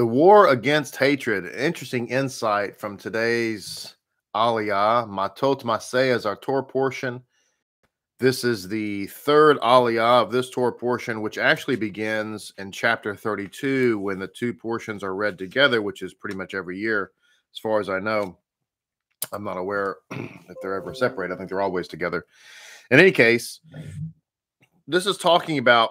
The War Against Hatred. Interesting insight from today's Aliyah. Matot Maseh is our Torah portion. This is the third Aliyah of this Torah portion, which actually begins in chapter 32 when the two portions are read together, which is pretty much every year, as far as I know. I'm not aware if they're ever separate. I think they're always together. In any case, this is talking about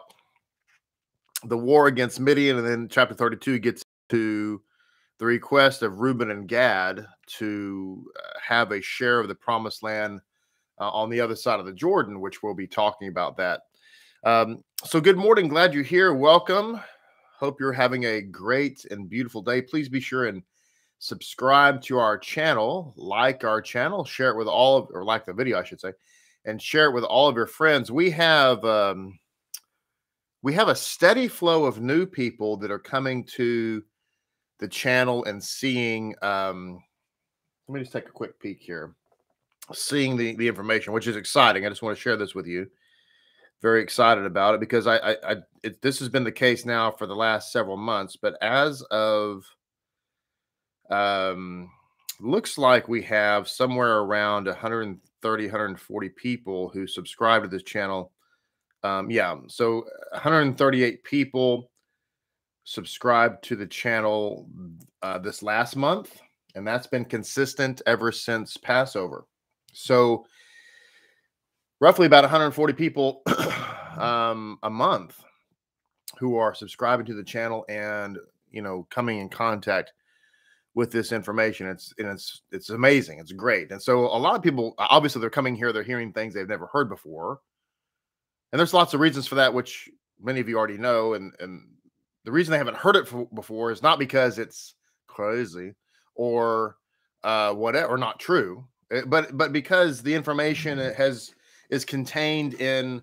the war against Midian, and then chapter 32 gets to the request of Reuben and Gad to have a share of the promised land on the other side of the Jordan, which we'll be talking about that. So good morning. Glad you're here. Welcome. Hope you're having a great and beautiful day. Please be sure and subscribe to our channel, like our channel, share it with all of, or like the video, I should say, and share it with all of your friends. We have a steady flow of new people that are coming to the channel and seeing, let me just take a quick peek here. Seeing the information, which is exciting. I just want to share this with you. Very excited about it because this has been the case now for the last several months. But as of, looks like we have somewhere around 130, 140 people who subscribe to this channel. So 138 people subscribed to the channel this last month. And that's been consistent ever since Passover. So roughly about 140 people a month who are subscribing to the channel and, you know, coming in contact with this information. It's amazing. It's great. And so a lot of people, obviously they're coming here, they're hearing things they've never heard before. And there's lots of reasons for that, which many of you already know. And the reason they haven't heard it before is not because it's crazy or whatever, or not true. But because the information is contained in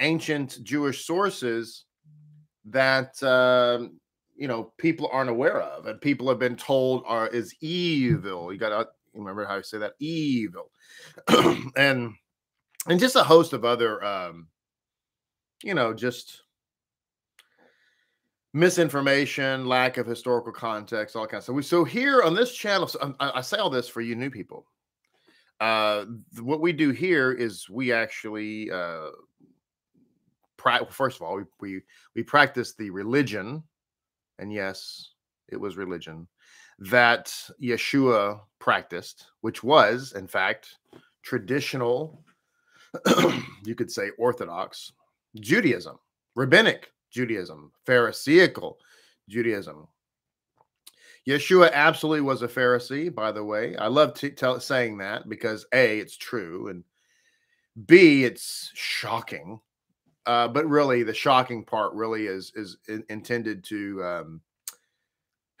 ancient Jewish sources that you know, people aren't aware of, and people have been told is evil. You gotta remember how you say that, evil, and just a host of other just misinformation, lack of historical context, all kinds of stuff. So here on this channel, so I say all this for you new people. What we do here is we actually, first of all, we practice the religion, and yes, it was religion that Yeshua practiced, which was, in fact, traditional, you could say Orthodox Judaism, Rabbinic Judaism, Pharisaical Judaism. Yeshua absolutely was a Pharisee, by the way. I love saying that because A, it's true, and B, it's shocking. But really, the shocking part really is intended to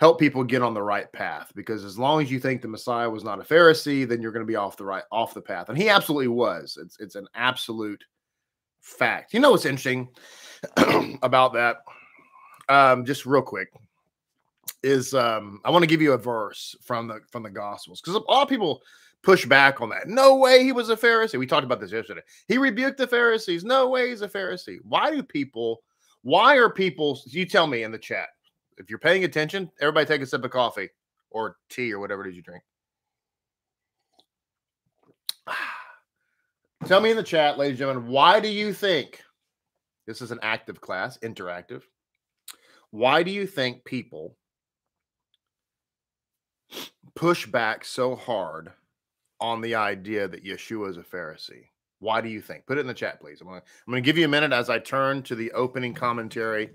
help people get on the right path. Because as long as you think the Messiah was not a Pharisee, then you're going to be off the path. And he absolutely was. It's an absolute fact. You know what's interesting about that? Just real quick. Is I want to give you a verse from the Gospels, because a lot of people push back on that. No way he was a Pharisee. We talked about this yesterday. He rebuked the Pharisees. No way he's a Pharisee. Why are people, you tell me in the chat, if you're paying attention, everybody take a sip of coffee or tea or whatever it is you drink. Tell me in the chat, ladies and gentlemen, why do you think, this is an active class, interactive, why do you think people push back so hard on the idea that Yeshua is a Pharisee? Why do you think? Put it in the chat, please. I'm going to give you a minute as I turn to the opening commentary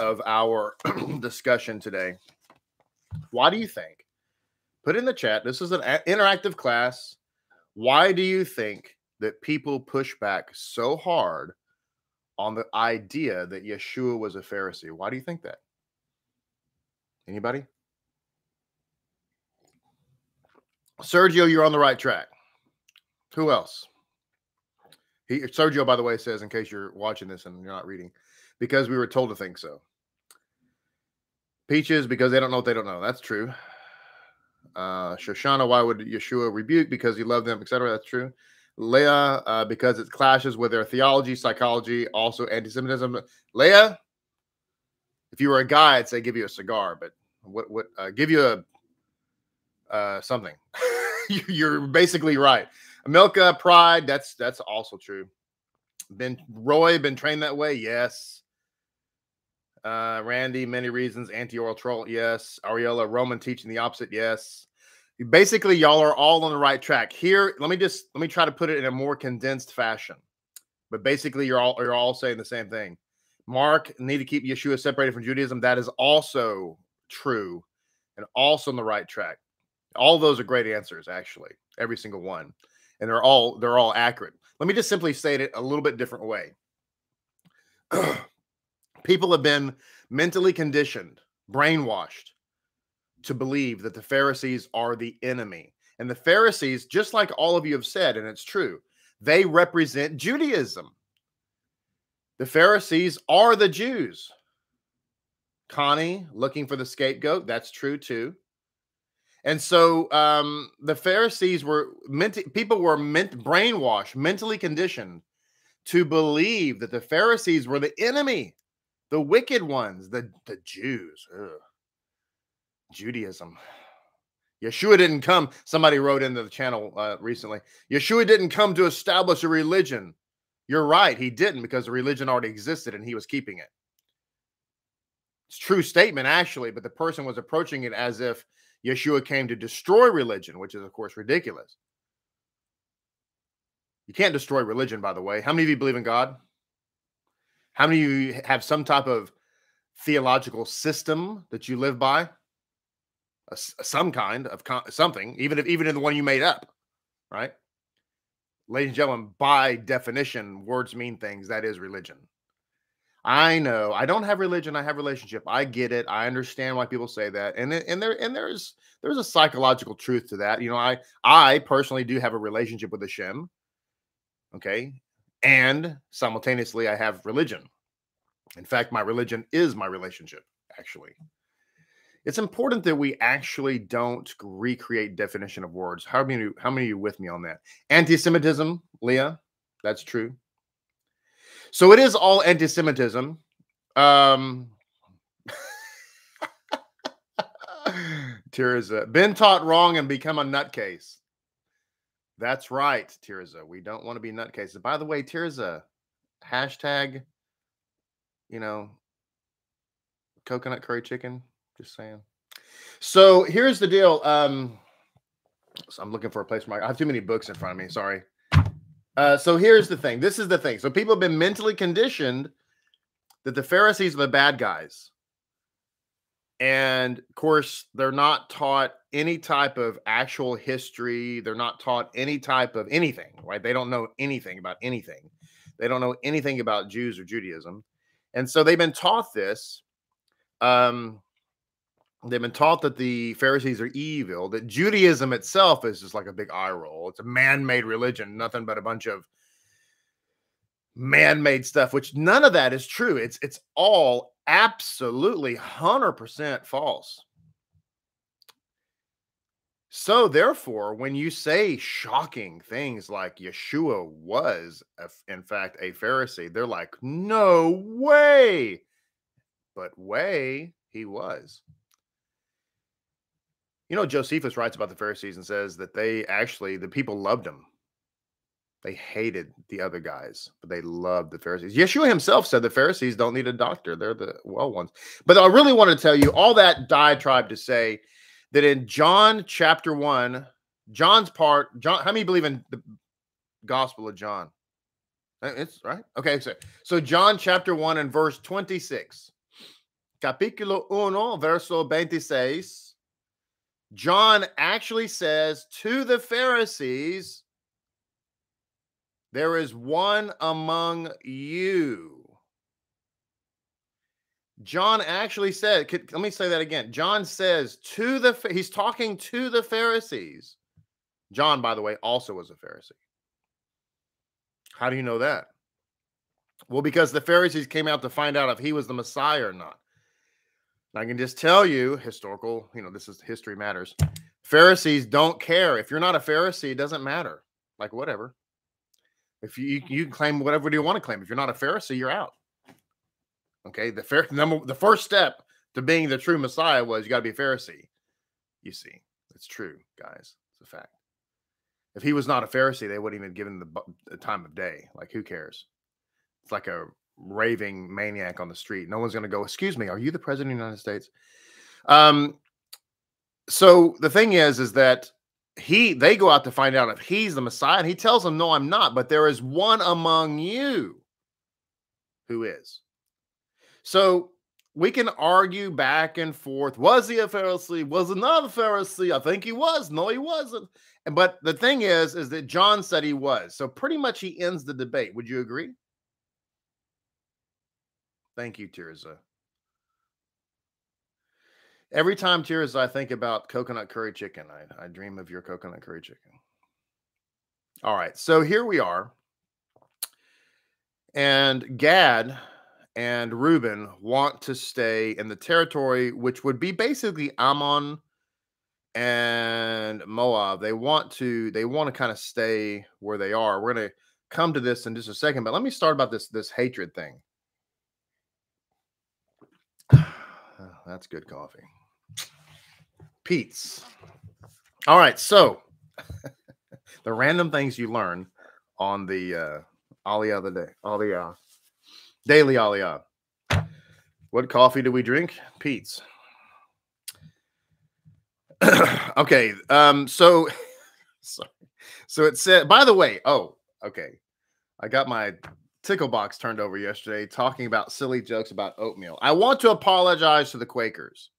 of our discussion today. Why do you think? Put it in the chat. This is an interactive class. Why do you think that people push back so hard on the idea that Yeshua was a Pharisee? Why do you think that? Anybody? Sergio, you're on the right track. Who else? Sergio, by the way, says, in case you're watching this and you're not reading, because we were told to think so. Peaches, because they don't know what they don't know. That's true. Shoshana, why would Yeshua rebuke? Because he loved them, etc. That's true. Leah, because it clashes with their theology, psychology, also anti-Semitism. Leah, if you were a guy, I'd say give you a cigar, but Give you a something. You're basically right. Amilcar Pride. That's also true. Roy been trained that way. Yes. Randy, many reasons. Anti-oral troll. Yes. Ariella, Roman teaching the opposite. Yes. Basically, y'all are all on the right track here. Let me try to put it in a more condensed fashion. But basically, you're all saying the same thing. Mark, need to keep Yeshua separated from Judaism. That is also true and also on the right track. All those are great answers, actually, every single one. And they're all accurate. Let me just simply state it a little bit different way. People have been mentally conditioned, brainwashed to believe that the Pharisees are the enemy. And the Pharisees, just like all of you have said, and it's true, they represent Judaism. The Pharisees are the Jews. Connie, looking for the scapegoat, that's true too. And so the Pharisees brainwashed, mentally conditioned to believe that the Pharisees were the enemy, the wicked ones, the Jews. Ugh. Judaism. Yeshua didn't come. Somebody wrote into the channel recently. Yeshua didn't come to establish a religion. You're right. He didn't, because the religion already existed and he was keeping it. It's a true statement, actually, but the person was approaching it as if Yeshua came to destroy religion, which is, of course, ridiculous. You can't destroy religion, by the way. How many of you believe in God? How many of you have some type of theological system that you live by? Some kind of something, even in the one you made up, right? Ladies and gentlemen, by definition, words mean things. That is religion. I know. I don't have religion. I have relationship. I get it. I understand why people say that. And there's a psychological truth to that. You know, I personally do have a relationship with Hashem. Okay. And simultaneously, I have religion. In fact, my religion is my relationship, actually. It's important that we actually don't recreate definition of words. How many of you with me on that? Anti-Semitism, Leah, that's true. So it is all anti-Semitism. Tirza, been taught wrong and become a nutcase. That's right, Tirza. We don't want to be nutcases. By the way, Tirza, hashtag, you know, coconut curry chicken. Just saying. So here's the deal. So I'm looking for a place where I have too many books in front of me. Sorry. So here's the thing. This is the thing. So people have been mentally conditioned that the Pharisees are the bad guys. And of course, they're not taught any type of actual history. They're not taught any type of anything, right? They don't know anything about anything. They don't know anything about Jews or Judaism. And so they've been taught this. They've been taught that the Pharisees are evil, that Judaism itself is just like a big eye roll. It's a man-made religion, nothing but a bunch of man-made stuff, which none of that is true. It's all absolutely 100% false. So therefore, when you say shocking things like Yeshua was, in fact, a Pharisee, they're like, no way. But way, he was. You know, Josephus writes about the Pharisees and says that the people loved them. They hated the other guys, but they loved the Pharisees. Yeshua himself said the Pharisees don't need a doctor. They're the well ones. But I really want to tell you all that diatribe to say that in John chapter 1, John's part, John, how many believe in the Gospel of John? It's right. Okay, so John chapter 1 and verse 26. Capítulo 1, verso 26. John actually says to the Pharisees, there is one among you. John actually said, let me say that again. John says to the, he's talking to the Pharisees. John, by the way, also was a Pharisee. How do you know that? Well, because the Pharisees came out to find out if he was the Messiah or not. I can just tell you, historical, you know, this is history matters. Pharisees don't care. If you're not a Pharisee, it doesn't matter. Like, whatever. If you claim whatever you want to claim. If you're not a Pharisee, you're out. Okay, the first step to being the true Messiah was you got to be a Pharisee. You see, it's true, guys. It's a fact. If he was not a Pharisee, they wouldn't even give him the time of day. Like, who cares? It's like a raving maniac on the street. No one's going to go, excuse me, are you the president of the United States? So the thing is that they go out to find out if he's the Messiah, and he tells them, no, I'm not, but there is one among you who is. So we can argue back and forth. Was he a Pharisee? Was he not a Pharisee? I think he was. No, he wasn't. But the thing is that John said he was. So pretty much he ends the debate. Would you agree? Thank you, Tirza. Every time, Tirza, I think about coconut curry chicken. I dream of your coconut curry chicken. All right. So here we are. And Gad and Reuben want to stay in the territory, which would be basically Ammon and Moab. They want to kind of stay where they are. We're going to come to this in just a second, but let me start about this hatred thing. Oh, that's good coffee. Pete's. All right, so the random things you learn on the Aliyah of the day. Aliyah. Daily Aliyah. What coffee do we drink? Pete's. Okay. So it said, by the way, oh, okay. I got my tickle box turned over yesterday talking about silly jokes about oatmeal. I want to apologize to the Quakers.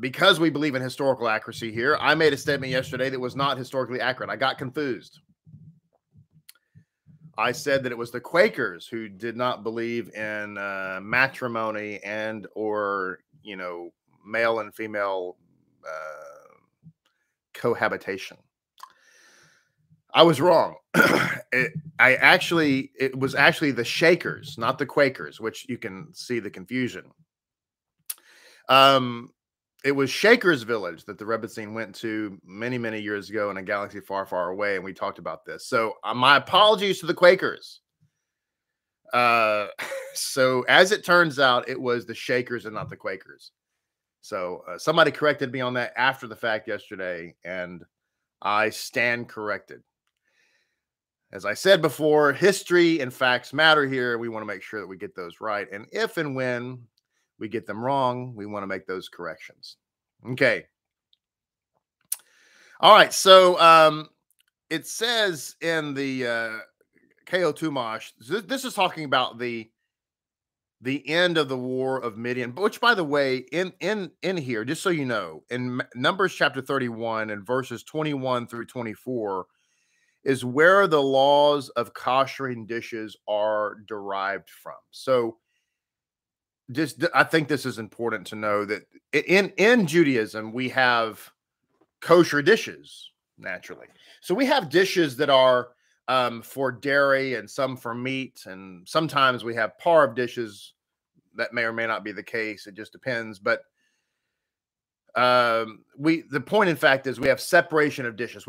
Because we believe in historical accuracy here, I made a statement yesterday that was not historically accurate. I got confused. I said that it was the Quakers who did not believe in matrimony and or, you know, male and female cohabitation. I was wrong. It was actually the Shakers, not the Quakers, which you can see the confusion. It was Shaker's Village that the Rebbetzin went to many, many years ago in a galaxy far, far away, and we talked about this. So my apologies to the Quakers. So as it turns out, it was the Shakers and not the Quakers. So somebody corrected me on that after the fact yesterday, and I stand corrected. As I said before, history and facts matter here. We want to make sure that we get those right. And if and when we get them wrong, we want to make those corrections. Okay. All right. So it says in the K.O. Tumash, this is talking about the end of the war of Midian, which, by the way, in here, just so you know, in Numbers chapter 31 and verses 21 through 24 is where the laws of koshering dishes are derived from. So just, I think this is important to know that in Judaism, we have kosher dishes, naturally. So we have dishes that are for dairy and some for meat. And sometimes we have parve dishes. That may or may not be the case. It just depends. But the point in fact is we have separation of dishes.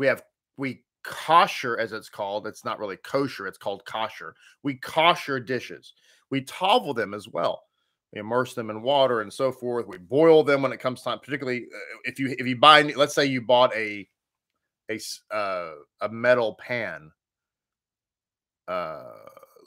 We kosher, as it's called. It's not really kosher. It's called kosher. We kosher dishes. We tovel them as well. We immerse them in water and so forth. We boil them when it comes time, particularly if you buy, let's say you bought a metal pan.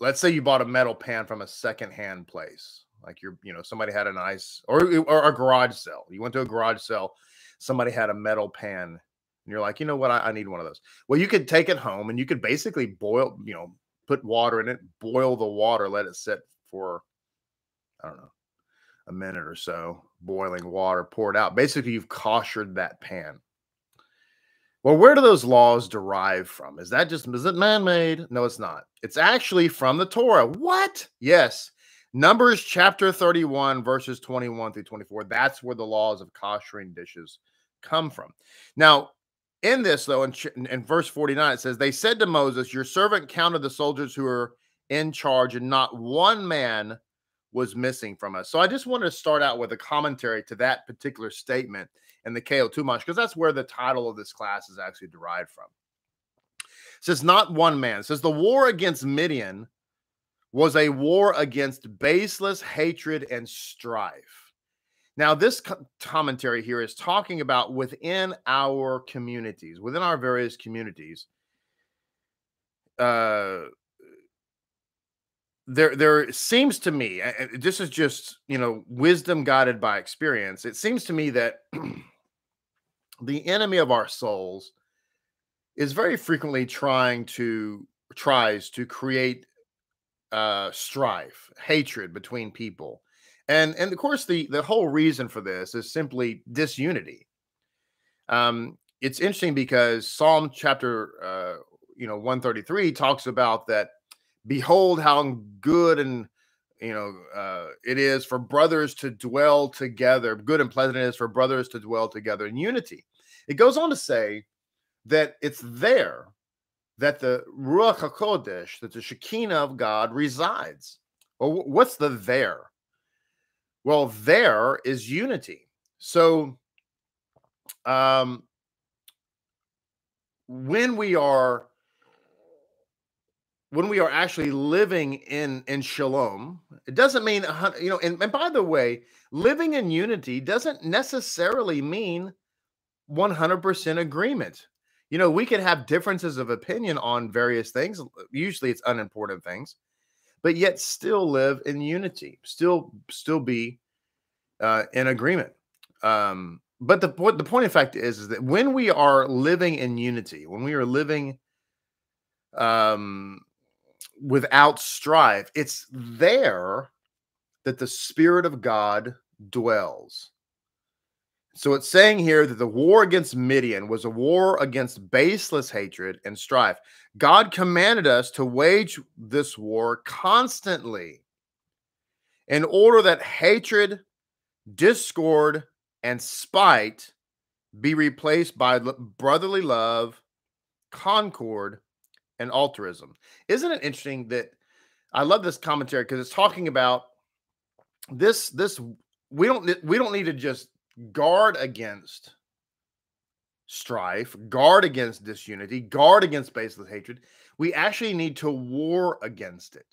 Let's say you bought a metal pan from a secondhand place, like somebody had a nice or a garage sale. You went to a garage sale, somebody had a metal pan, and you're like, you know what, I need one of those. Well, you could take it home and you could basically boil, put water in it, boil the water, let it sit for, I don't know, a minute or so, boiling water, pour it out. Basically, you've koshered that pan. Well, where do those laws derive from? Is it man-made? No, it's not. It's actually from the Torah. What? Yes. Numbers chapter 31, verses 21 through 24. That's where the laws of koshering dishes come from. Now, in this, though, in verse 49, it says, they said to Moses, your servant counted the soldiers who were in charge, and not one man was missing from us. So I just wanted to start out with a commentary to that particular statement and the K.O. Tumash, because that's where the title of this class is actually derived from. It says, not one man. It says, the war against Midian was a war against baseless hatred and strife. Now, this commentary here is talking about within our communities, within our various communities, there seems to me, this is just, you know, wisdom guided by experience. It seems to me that the enemy of our souls is very frequently tries to create strife, hatred between people. And of course, the whole reason for this is simply disunity. It's interesting because Psalm chapter 133 talks about that. Behold, how good and it is for brothers to dwell together. Good and pleasant it is for brothers to dwell together in unity. It goes on to say that it's there that the Ruach HaKodesh, that the Shekinah of God resides. Well, what's the there? Well, there is unity. So when we are actually living in shalom, it doesn't mean, and by the way, living in unity doesn't necessarily mean 100% agreement. You know, we could have differences of opinion on various things. Usually it's unimportant things, but yet still live in unity, still be in agreement. But the point in fact is that when we are living in unity, when we are living without strife, it's there that the Spirit of God dwells. So it's saying here that the war against Midian was a war against baseless hatred and strife. God commanded us to wage this war constantly in order that hatred, discord, and spite be replaced by brotherly love, concord, and altruism. Isn't it interesting that I love this commentary because it's talking about this we don't need to just guard against strife, guard against disunity, guard against baseless hatred. We actually need to war against it.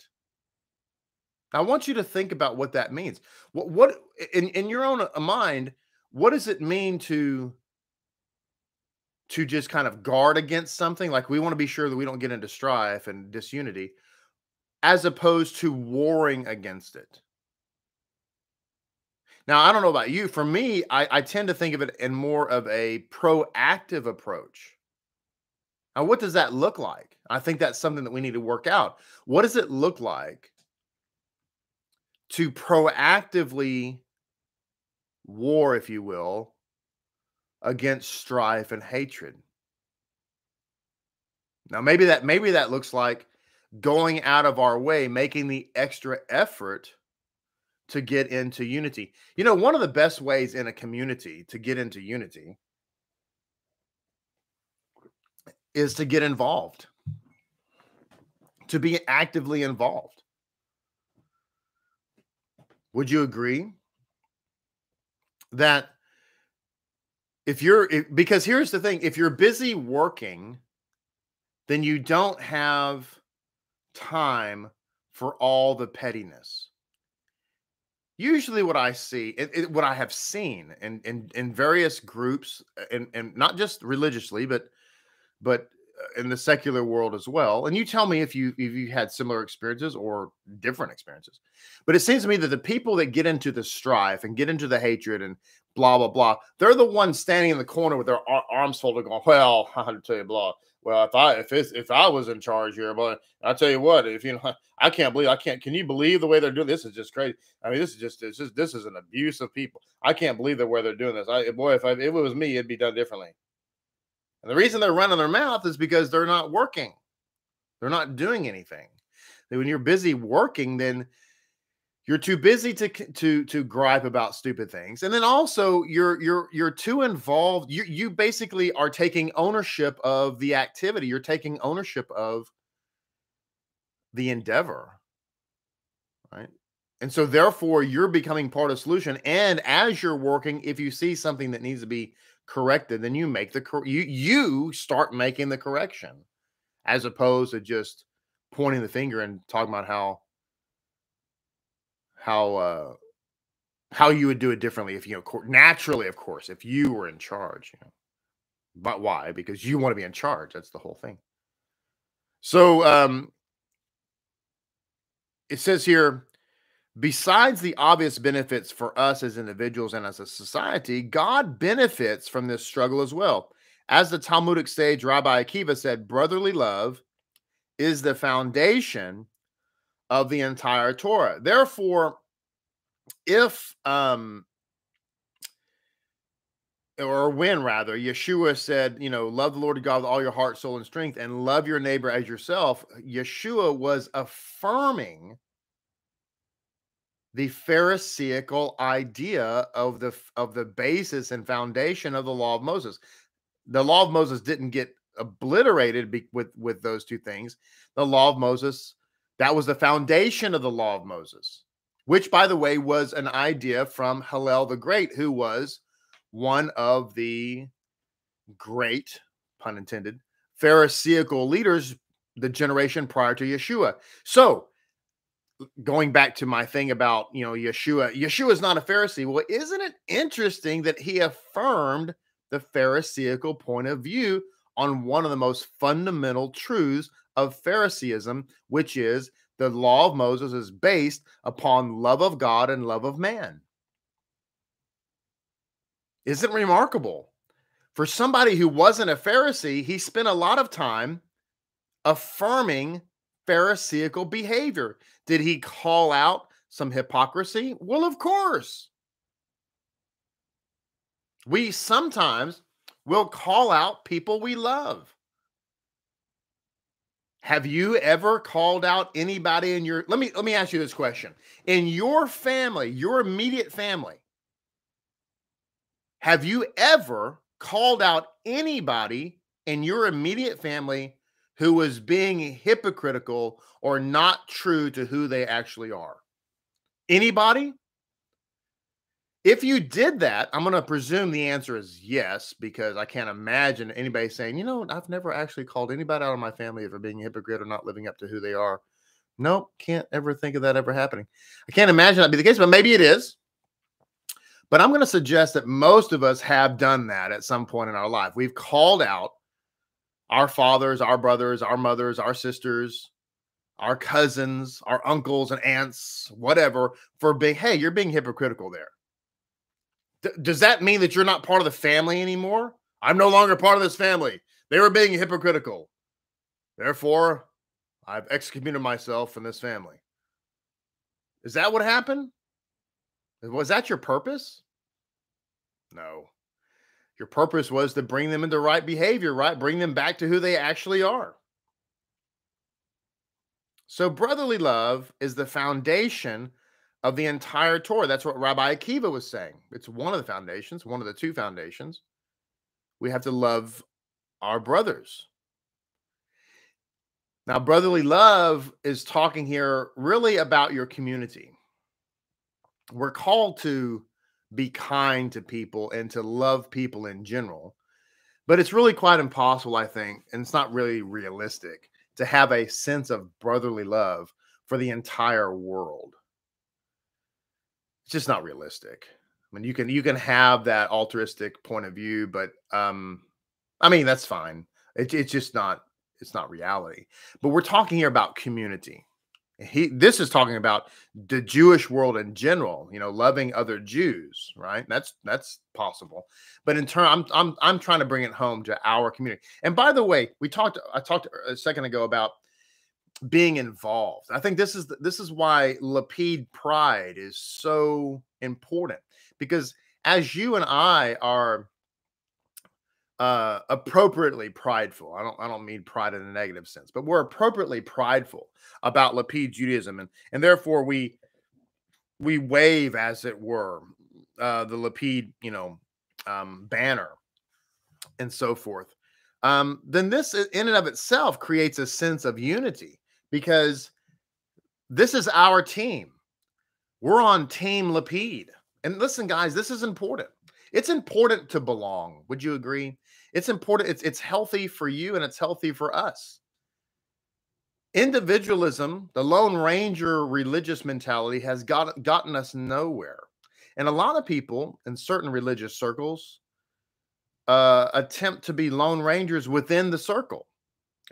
Now, I want you to think about what that means. What in your own mind, what does it mean to just kind of guard against something? Like, we want to be sure that we don't get into strife and disunity, as opposed to warring against it. Now, I don't know about you. For me, I tend to think of it in more of a proactive approach. Now, what does that look like? I think that's something that we need to work out. What does it look like to proactively war, if you will, against strife and hatred? Now, maybe that looks like going out of our way, making the extra effort to get into unity. You know, one of the best ways in a community to get into unity is to get involved, to be actively involved. Would you agree that because here's the thing, if you're busy working, then you don't have time for all the pettiness. Usually what I see, what I have seen in various groups, and not just religiously, but in the secular world as well. And you tell me if you had similar experiences or different experiences, but it seems to me that the people that get into the strife and get into the hatred and blah, blah, blah, they're the ones standing in the corner with their arms folded going, well, I'll tell you, blah. Well, if I was in charge here, but I tell you what, I can't believe, can you believe the way they're doing this? Is just crazy. I mean, this is an abuse of people. I can't believe the way they're doing this. If it was me, it'd be done differently. And the reason they're running their mouth is because they're not working. They're not doing anything. When you're busy working, then you're too busy to gripe about stupid things. And then also you're too involved. You basically are taking ownership of the activity. You're taking ownership of the endeavor, right? And so therefore you're becoming part of the solution. And as you're working, if you see something that needs to be corrected, then you make you start making the correction, as opposed to just pointing the finger and talking about how how you would do it differently if, you know, naturally, of course, if you were in charge, you know. But why? Because you want to be in charge. That's the whole thing. So it says here, besides the obvious benefits for us as individuals and as a society, God benefits from this struggle as well. As the Talmudic sage Rabbi Akiva said, brotherly love is the foundation of the entire Torah. Therefore, if or when rather Yeshua said, you know, love the Lord God with all your heart, soul, and strength, and love your neighbor as yourself, Yeshua was affirming the Pharisaical idea of the basis and foundation of the law of Moses. The law of Moses didn't get obliterated with those two things. The law of Moses, that was the foundation of the law of Moses, which, by the way, was an idea from Hillel the Great, who was one of the great, pun intended, Pharisaical leaders, the generation prior to Yeshua. So going back to my thing about, you know, Yeshua is not a Pharisee. Well, isn't it interesting that he affirmed the Pharisaical point of view on one of the most fundamental truths of Phariseeism, which is the law of Moses is based upon love of God and love of man. Isn't it remarkable? For somebody who wasn't a Pharisee, he spent a lot of time affirming Pharisaical behavior. Did he call out some hypocrisy? Well, of course. We sometimes will call out people we love. Have you ever called out anybody in your... Let me ask you this question. In your family, your immediate family, have you ever called out anybody in your immediate family who was being hypocritical or not true to who they actually are? Anybody? If you did that, I'm going to presume the answer is yes, because I can't imagine anybody saying, you know, I've never actually called anybody out of my family for being a hypocrite or not living up to who they are. Nope, can't ever think of that ever happening. I can't imagine that'd be the case, but maybe it is. But I'm going to suggest that most of us have done that at some point in our life. We've called out our fathers, our brothers, our mothers, our sisters, our cousins, our uncles and aunts, whatever, for being, hey, you're being hypocritical there. Does that mean that you're not part of the family anymore? I'm no longer part of this family. They were being hypocritical. Therefore, I've excommunicated myself from this family. Is that what happened? Was that your purpose? No. Your purpose was to bring them into right behavior, right? Bring them back to who they actually are. So brotherly love is the foundation of the entire Torah. That's what Rabbi Akiva was saying. It's one of the foundations, one of the two foundations. We have to love our brothers. Now, brotherly love is talking here really about your community. We're called to be kind to people and to love people in general, but it's really quite impossible, I think, and it's not really realistic to have a sense of brotherly love for the entire world. It's just not realistic. I mean, you can have that altruistic point of view, but I mean, that's fine. It's just not, it's not reality. But we're talking here about community. This is talking about the Jewish world in general, you know, loving other Jews, right? That's possible. But in turn, I'm trying to bring it home to our community. And by the way, I talked a second ago about being involved. I think this is why Lapid Pride is so important, because as you and I are appropriately prideful, I don't mean pride in a negative sense, but we're appropriately prideful about Lapid Judaism, and therefore we wave, as it were, the Lapid, you know, banner and so forth. Then this in and of itself creates a sense of unity, because this is our team. We're on Team Lapid. And listen, guys, this is important. It's important to belong. Would you agree? It's important. It's healthy for you and it's healthy for us. Individualism, the Lone Ranger religious mentality has gotten us nowhere. And a lot of people in certain religious circles attempt to be Lone Rangers within the circle.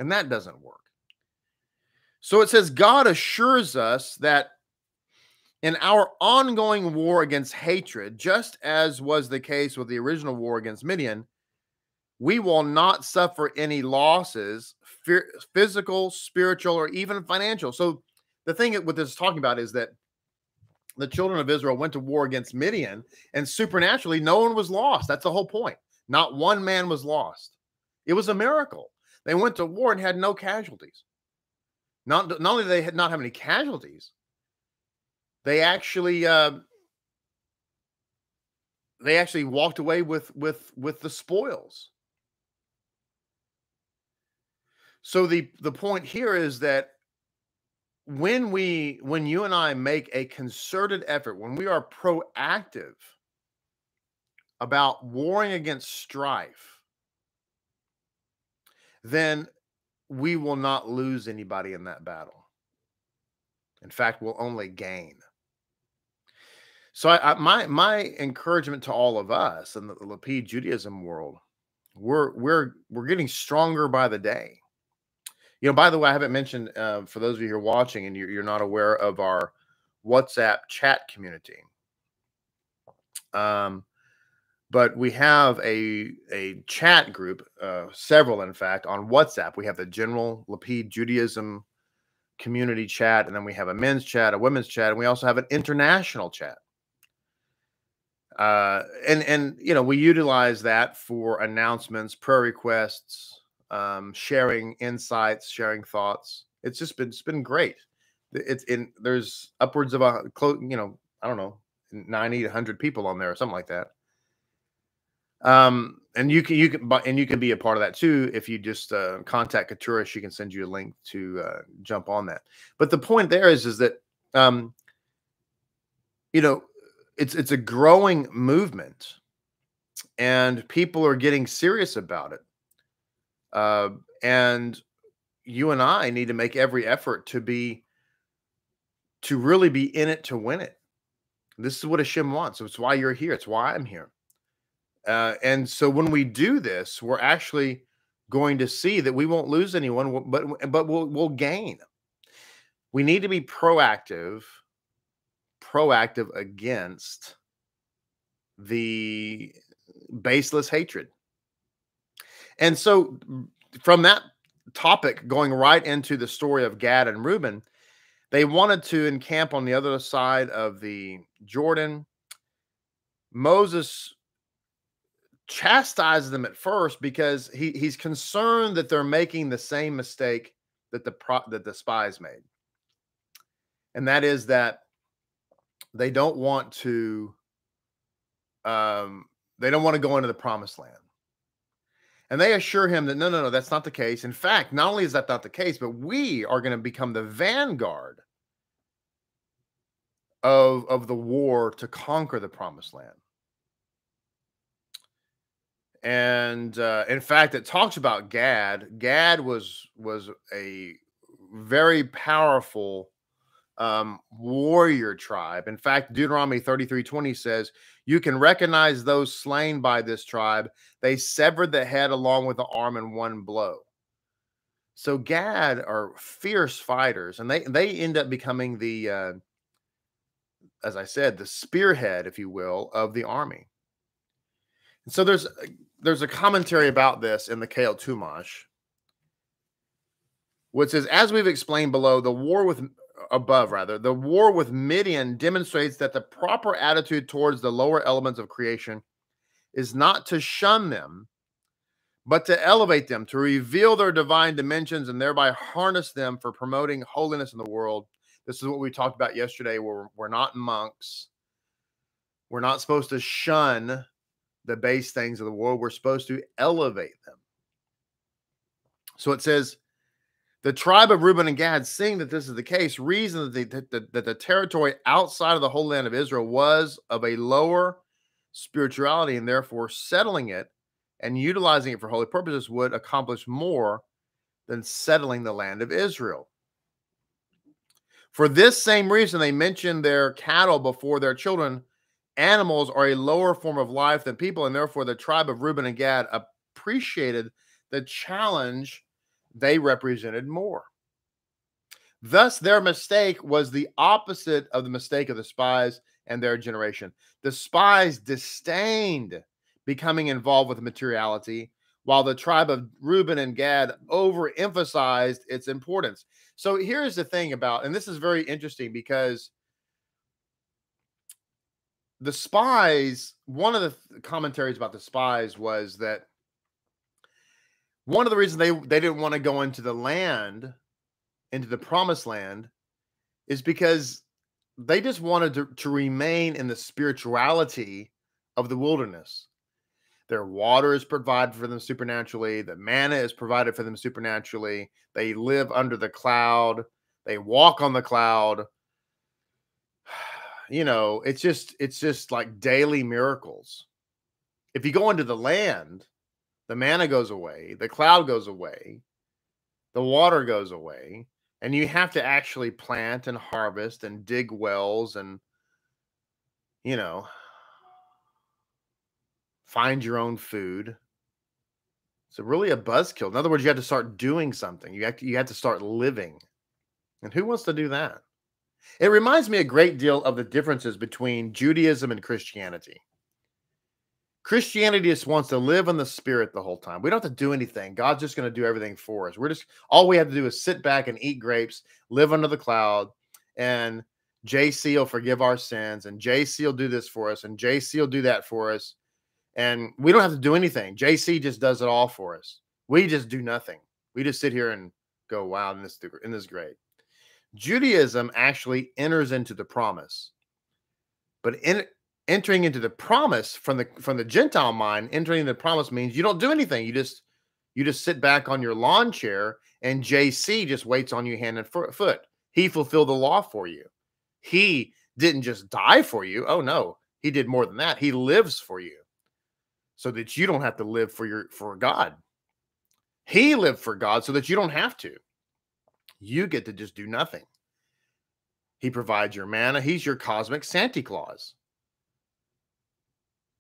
And that doesn't work. So it says, God assures us that in our ongoing war against hatred, just as was the case with the original war against Midian, we will not suffer any losses, physical, spiritual, or even financial. So the thing with this is talking about is that the children of Israel went to war against Midian, and supernaturally, no one was lost. That's the whole point. Not one man was lost. It was a miracle. They went to war and had no casualties. Not only did they not have any casualties, they actually walked away with the spoils. So the point here is that when you and I make a concerted effort, when we are proactive about warring against strife, then we will not lose anybody in that battle. In fact, we'll only gain. So my encouragement to all of us in the Lapid Judaism world, we're getting stronger by the day. You know, by the way, I haven't mentioned, for those of you who are watching and you're not aware of our WhatsApp chat community, but we have a chat group, several, in fact, on WhatsApp. We have the general Lapid Judaism community chat, and then we have a men's chat, a women's chat, and we also have an international chat. And you know, we utilize that for announcements, prayer requests, sharing insights, sharing thoughts. It's just been, it's been great. It's in, there's upwards of a, you know, I don't know, 90 to 100 people on there or something like that. And you can be a part of that too. If you just contact Keturah, she can send you a link to jump on that. But the point there is that you know, it's a growing movement, and people are getting serious about it. And you and I need to make every effort to really be in it to win it. This is what Hashem wants. So it's why you're here. It's why I'm here. And so when we do this, we're actually going to see that we won't lose anyone, but we'll gain. We need to be proactive against the baseless hatred. And so from that topic, going right into the story of Gad and Reuben, they wanted to encamp on the other side of the Jordan. Moses chastised them at first because he's concerned that they're making the same mistake that the spies made. And that is that they don't want to go into the promised land. And they assure him that, no, that's not the case. In fact, not only is that not the case, but we are going to become the vanguard of the war to conquer the promised land. And in fact, it talks about Gad. Gad was a very powerful warrior tribe. In fact, Deuteronomy 33:20 says, you can recognize those slain by this tribe. They severed the head along with the arm in one blow. So Gad are fierce fighters, and they end up becoming the, as I said, the spearhead, if you will, of the army. And so there's a commentary about this in the Kale Tumash, which says, as we've explained below, the war with Midian demonstrates that the proper attitude towards the lower elements of creation is not to shun them, but to elevate them, to reveal their divine dimensions and thereby harness them for promoting holiness in the world. This is what we talked about yesterday. We're not monks. We're not supposed to shun the base things of the world. We're supposed to elevate them. So it says, the tribe of Reuben and Gad, seeing that this is the case, reasoned that the territory outside of the whole land of Israel was of a lower spirituality, and therefore settling it and utilizing it for holy purposes would accomplish more than settling the land of Israel. For this same reason, they mentioned their cattle before their children. Animals are a lower form of life than people, and therefore the tribe of Reuben and Gad appreciated the challenge they represented more. Thus, their mistake was the opposite of the mistake of the spies and their generation. The spies disdained becoming involved with materiality, while the tribe of Reuben and Gad overemphasized its importance. So here's the thing about, and this is very interesting, because the spies, one of the commentaries about the spies was that one of the reasons they didn't want to go into the land, into the promised land, is because they just wanted to remain in the spirituality of the wilderness. Their water is provided for them supernaturally. The manna is provided for them supernaturally. They live under the cloud. They walk on the cloud. You know, it's just like daily miracles. If you go into the land, the manna goes away, the cloud goes away, the water goes away, and you have to actually plant and harvest and dig wells and, you know, find your own food. It's really a buzzkill. In other words, you have to start doing something. You have to start living. And who wants to do that? It reminds me a great deal of the differences between Judaism and Christianity. Christianity just wants to live in the spirit the whole time. We don't have to do anything. God's just going to do everything for us. All we have to do is sit back and eat grapes, live under the cloud, and JC will forgive our sins, and JC will do this for us, and JC will do that for us. And we don't have to do anything. JC just does it all for us. We just do nothing. We just sit here and go, wow, isn't this great? Judaism actually enters into the promise. But entering into the promise from the Gentile mind, entering the promise means you don't do anything. You just sit back on your lawn chair, and JC just waits on you hand and foot. He fulfilled the law for you. He didn't just die for you. Oh, no. He did more than that. He lives for you, so that you don't have to live for God. He lived for God so that you don't have to. You get to just do nothing. He provides your manna. He's your cosmic Santa Claus.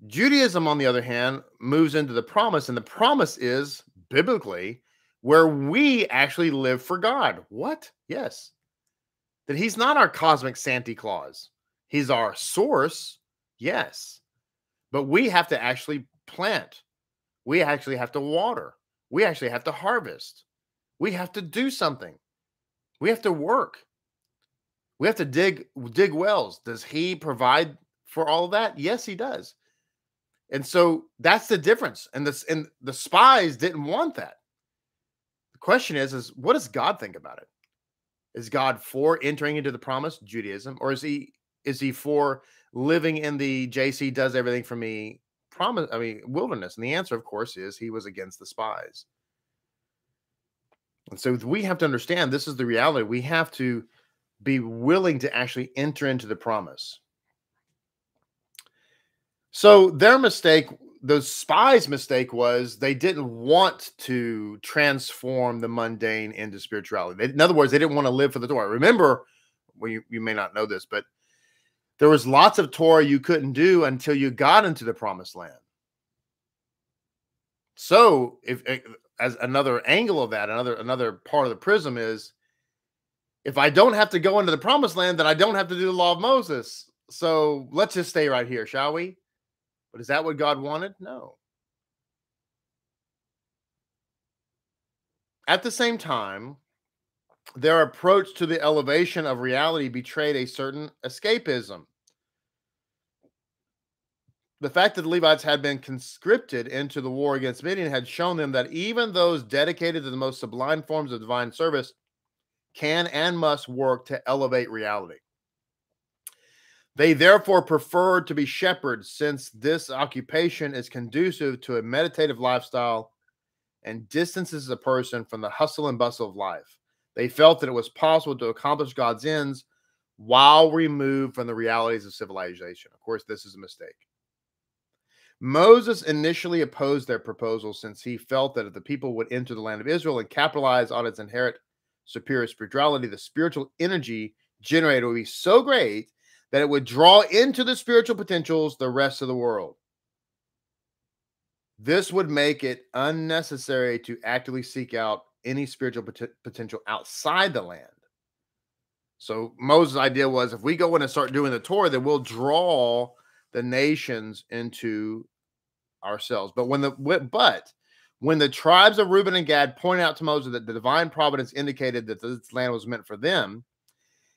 Judaism, on the other hand, moves into the promise, and the promise is, biblically, where we actually live for God. What? Yes. That he's not our cosmic Santa Claus. He's our source. Yes. But we have to actually plant. We actually have to water. We actually have to harvest. We have to do something. We have to work. We have to dig wells. Does he provide for all of that? Yes, he does. And so that's the difference. And the spies didn't want that. The question is what does God think about it? Is God for entering into the promise, Judaism, or is he for living in the JC does everything for me wilderness? And the answer, of course, is he was against the spies. And so we have to understand this is the reality. We have to be willing to actually enter into the promise. So their mistake, the spies' mistake, was they didn't want to transform the mundane into spirituality. In other words, they didn't want to live for the Torah. Remember, well, you may not know this, but there was lots of Torah you couldn't do until you got into the promised land. So as another angle of that, another part of the prism is, if I don't have to go into the promised land, then I don't have to do the law of Moses. So let's just stay right here, shall we? But is that what God wanted? No. At the same time, their approach to the elevation of reality betrayed a certain escapism. The fact that the Levites had been conscripted into the war against Midian had shown them that even those dedicated to the most sublime forms of divine service can and must work to elevate reality. They therefore preferred to be shepherds, since this occupation is conducive to a meditative lifestyle and distances a person from the hustle and bustle of life. They felt that it was possible to accomplish God's ends while removed from the realities of civilization. Of course, this is a mistake. Moses initially opposed their proposal, since he felt that if the people would enter the land of Israel and capitalize on its inherent superior spirituality, the spiritual energy generated would be so great that it would draw into the spiritual potentials the rest of the world. This would make it unnecessary to actively seek out any spiritual potential outside the land. So Moses' idea was, if we go in and start doing the Torah, then we'll draw the nations into ourselves. But when the tribes of Reuben and Gad pointed out to Moses that the divine providence indicated that this land was meant for them,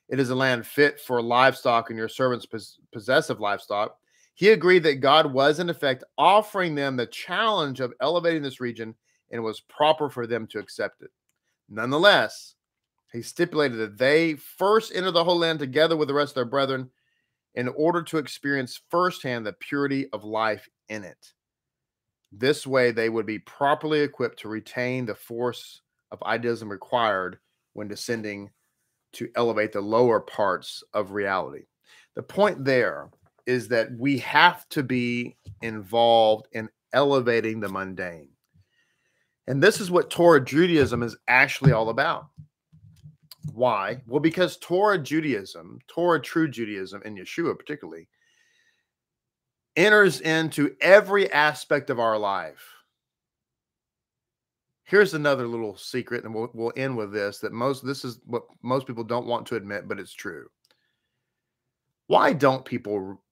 it is a land fit for livestock and your servants possess of livestock, he agreed that God was, in effect, offering them the challenge of elevating this region, and it was proper for them to accept it. Nonetheless, he stipulated that they first enter the whole land together with the rest of their brethren in order to experience firsthand the purity of life in it. This way, they would be properly equipped to retain the force of idealism required when descending to elevate the lower parts of reality. The point there is that we have to be involved in elevating the mundane. And this is what Torah Judaism is actually all about. Why? Well, because Torah Judaism, Torah true Judaism, and Yeshua particularly, enters into every aspect of our life. Here's another little secret, and we'll end with this, that this is what most people don't want to admit, but it's true. Why don't people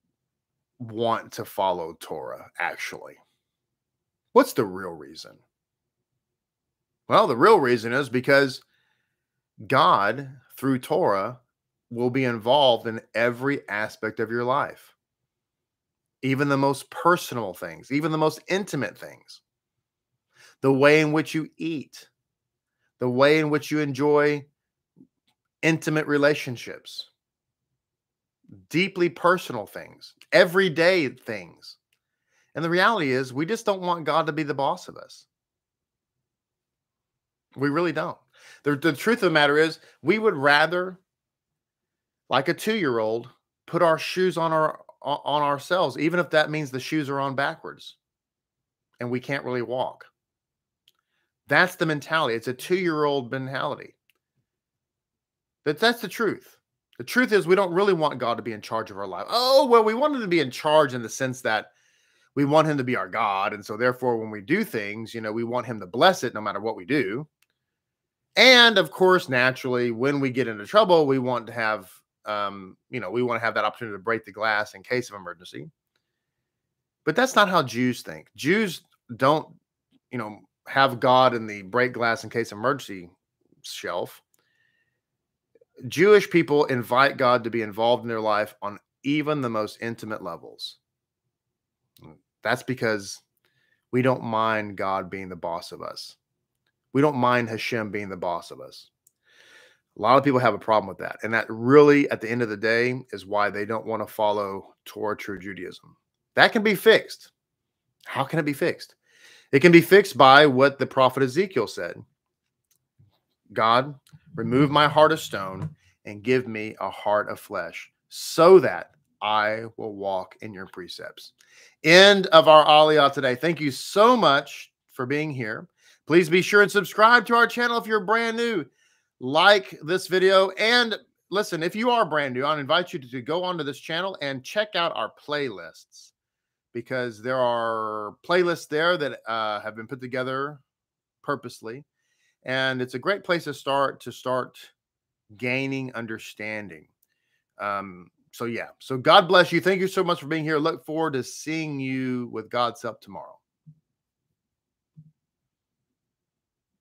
want to follow Torah, actually? What's the real reason? Well, the real reason is because God, through Torah, will be involved in every aspect of your life. Even the most personal things, even the most intimate things. The way in which you eat, the way in which you enjoy intimate relationships, deeply personal things, everyday things. And the reality is, we just don't want God to be the boss of us. We really don't. The truth of the matter is, we would rather, like a 2-year-old, put our shoes on ourselves, even if that means the shoes are on backwards and we can't really walk. That's the mentality. It's a 2-year-old mentality. That's the truth. The truth is, we don't really want God to be in charge of our life. Oh, well, we want him to be in charge in the sense that we want him to be our God. And so therefore, when we do things, you know, we want him to bless it no matter what we do. And of course, naturally, when we get into trouble, we want to have, we want to have that opportunity to break the glass in case of emergency. But that's not how Jews think. Jews don't, have God in the break glass in case of emergency shelf. Jewish people invite God to be involved in their life on even the most intimate levels. That's because we don't mind God being the boss of us. We don't mind Hashem being the boss of us. A lot of people have a problem with that. And that really, at the end of the day, is why they don't want to follow Torah true Judaism. That can be fixed. How can it be fixed? It can be fixed by what the prophet Ezekiel said. God, remove my heart of stone and give me a heart of flesh so that I will walk in your precepts. End of our Aliyah today. Thank you so much for being here. Please be sure and subscribe to our channel if you're brand new. Like this video. And listen, if you are brand new, I invite you to go onto this channel and check out our playlists, because there are playlists there that have been put together purposely. And it's a great place to start gaining understanding. So God bless you. Thank you so much for being here. Look forward to seeing you with God's help tomorrow.